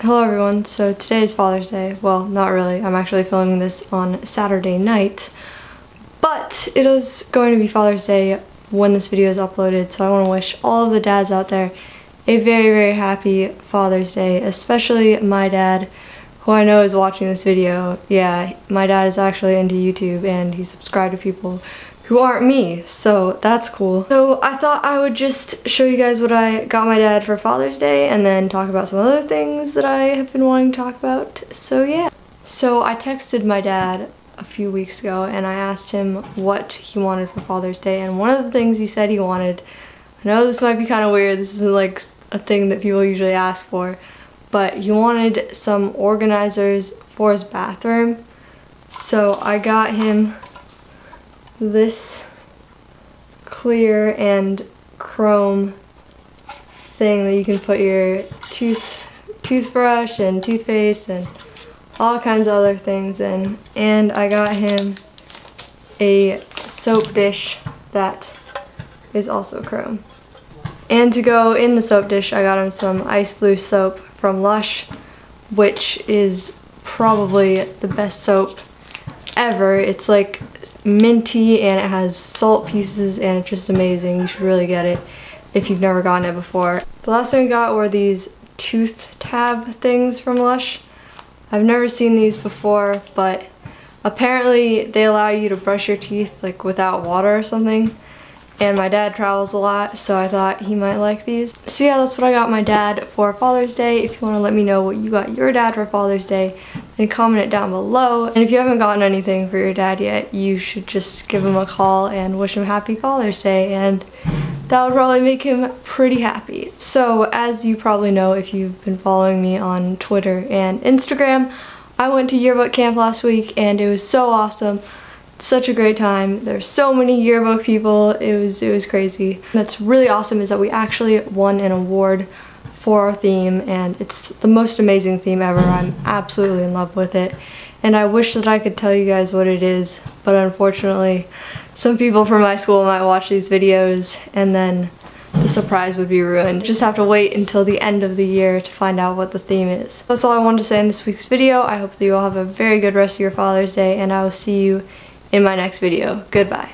Hello everyone, so today is Father's Day. Well, not really. I'm actually filming this on Saturday night, but it is going to be Father's Day when this video is uploaded, so I want to wish all of the dads out there a very, very happy Father's Day, especially my dad, who I know is watching this video. Yeah, my dad is actually into YouTube and he subscribed to people who aren't me, so that's cool. So I thought I would just show you guys what I got my dad for Father's Day and then talk about some other things that I have been wanting to talk about, so yeah. So I texted my dad a few weeks ago and I asked him what he wanted for Father's Day, and one of the things he said he wanted, I know this might be kind of weird, this isn't like a thing that people usually ask for, but he wanted some organizers for his bathroom. So I got him this clear and chrome thing that you can put your toothbrush and toothpaste and all kinds of other things in. And I got him a soap dish that is also chrome. And to go in the soap dish, I got him some ice blue soap from Lush, which is probably the best soap ever. It's like minty and it has salt pieces and it's just amazing. You should really get it if you've never gotten it before. The last thing I got were these tooth tab things from Lush. I've never seen these before, but apparently they allow you to brush your teeth like without water or something. And my dad travels a lot, so I thought he might like these. So yeah, that's what I got my dad for Father's Day. If you want to let me know what you got your dad for Father's Day, then comment it down below. And if you haven't gotten anything for your dad yet, you should just give him a call and wish him happy Father's Day, and that would probably make him pretty happy. So as you probably know if you've been following me on Twitter and Instagram, I went to Yearbook Camp last week and it was so awesome. Such a great time. There's so many yearbook people. It was crazy. And that's really awesome is that we actually won an award for our theme, and it's the most amazing theme ever. I'm absolutely in love with it. And I wish that I could tell you guys what it is, but unfortunately some people from my school might watch these videos and then the surprise would be ruined. Just have to wait until the end of the year to find out what the theme is. That's all I wanted to say in this week's video. I hope that you all have a very good rest of your Father's Day, and I will see you in my next video. Goodbye.